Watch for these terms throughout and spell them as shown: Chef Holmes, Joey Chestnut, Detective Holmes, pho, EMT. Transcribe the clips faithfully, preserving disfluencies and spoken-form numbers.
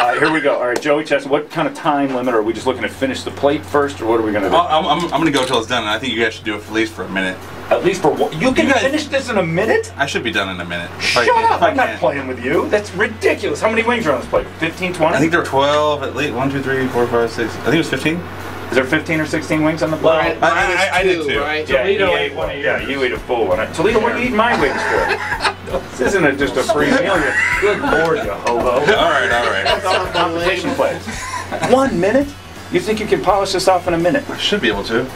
Uh, here we go. All right, Joey Chestnut, what kind of time limit? Are we just looking to finish the plate first, or what are we going to do? I'm, I'm, I'm going to go till it's done, and I think you guys should do it for at least for a minute. At least for what? You can you guys, finish this in a minute? I should be done in a minute. Shut I, up! I'm not playing with you. That's ridiculous. How many wings are on this plate? fifteen, twenty? I think there are twelve at least. one, two, three, four, five, six. I think it was fifteen. Is there fifteen or sixteen wings on the plate? Well, I, I, I did too. Right? Yeah, Toledo ate one. Yeah, you ate a full one. Toledo, what do you eat my wings for? This isn't a, just a free meal. Good lord, you hobo. All right, all right. That's all the competition plays. One minute? You think you can polish this off in a minute? I should be able to.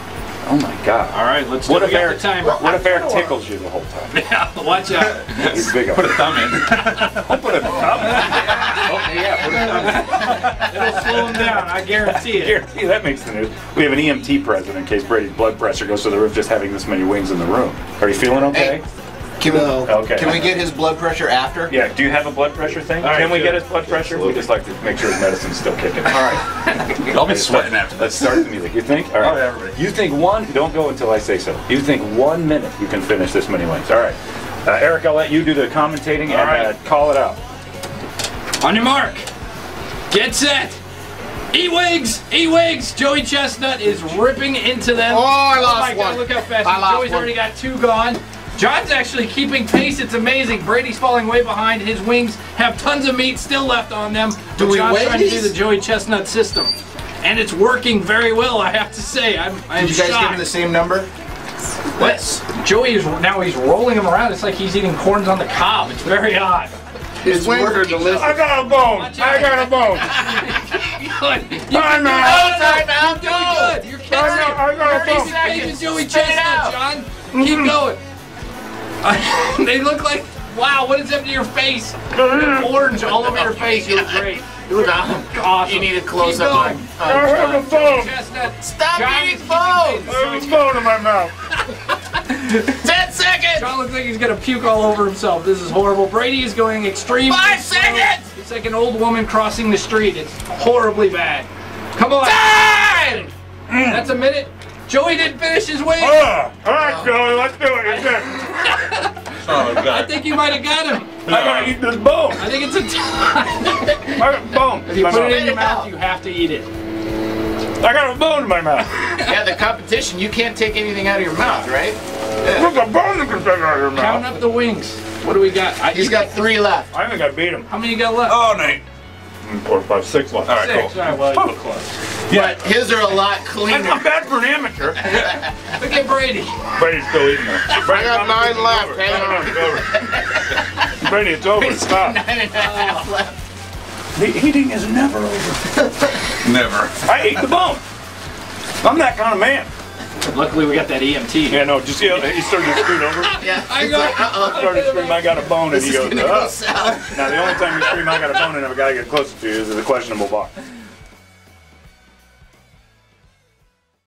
Oh my God! All right, let's. What if Eric? What if Eric tickles you the whole time? Yeah, watch out. He's big up. Put a thumb in. I'll put a thumb in. Oh, yeah, put a thumb in. It'll slow him down. I guarantee it. I guarantee that makes the news. We have an E M T present in case Brady's blood pressure goes through the roof just having this many wings in the room. Are you feeling okay? Hey. Can, no. we, okay. can we get his blood pressure after? Yeah, do you have a blood pressure thing? Right, can we good. get his blood pressure? Absolutely. We just like to make sure his medicine's still kicking. All right. I'll be sweating after this. Let's start the music. You think? All right. All right, everybody. You think one, don't go until I say so. You think one minute you can finish this many wings. All right. Uh, Eric, I'll let you do the commentating All and right. uh, call it out. On your mark. Get set. Eat wigs! Eat wigs! Joey Chestnut is ripping into them. Oh, I lost oh my one. God, look how fast. I lost Joey's one. already got two gone. John's actually keeping pace. It's amazing. Brady's falling way behind. His wings have tons of meat still left on them. Do we John's trying these? to do the Joey Chestnut system, and it's working very well. I have to say, I'm. I'm Did you guys shocked. give him the same number? What? Joey is now he's rolling them around. It's like he's eating corns on the cob. It's very odd. His, His wings are delicious. I got a bone. I got a bone. you Time out. Time out. Doing good. You're catching. I got a bone. thirty seconds. Joey Chestnut, John. Keep mm-hmm. going. They look like, wow, what is up to your face? They're orange all over your face. You look great. You look awesome. You need a close up on. Um, I have a bone. Chestnut. Stop John eating bones. I have a bone in my mouth. Ten seconds. John looks like he's going to puke all over himself. This is horrible. Brady is going extreme. Five slow. seconds. It's like an old woman crossing the street. It's horribly bad. Come on. Time. Mm. That's a minute. Joey didn't finish his wings. Uh, all right, oh. Joey, let's do it. You're oh, God. I think you might have got him. No. I gotta eat this bone. I think it's a time. I got a bone. If you put it in your mouth, you have to eat it. I got a bone in my mouth. Yeah, the competition, you can't take anything out of your mouth, right? Yeah. Look, a bone you can take out of your mouth. Count up the wings. What do we got? I, He's got three left. I think I beat him. How many you got left? Oh, no. Four, five, six left. All right, six. cool. All right, well, oh. close. Yeah. But his are a lot cleaner. That's not bad for an amateur. Look at Brady. Brady's still eating them. Brady, I got nine left. Over. It's over. Brady, it's over. Brady's Stop. Nine and a half left. The eating is never over. Never. I ate the bone. I'm that kind of man. Luckily, we got that E M T. Yeah, no, just, you know, he started to scream over. Yeah, I got, like, uh-uh. started to scream, I got a bone, and this he goes, oh. Go now, the only time you scream, I got a bone, and I've got to get closer to you is at a questionable bar.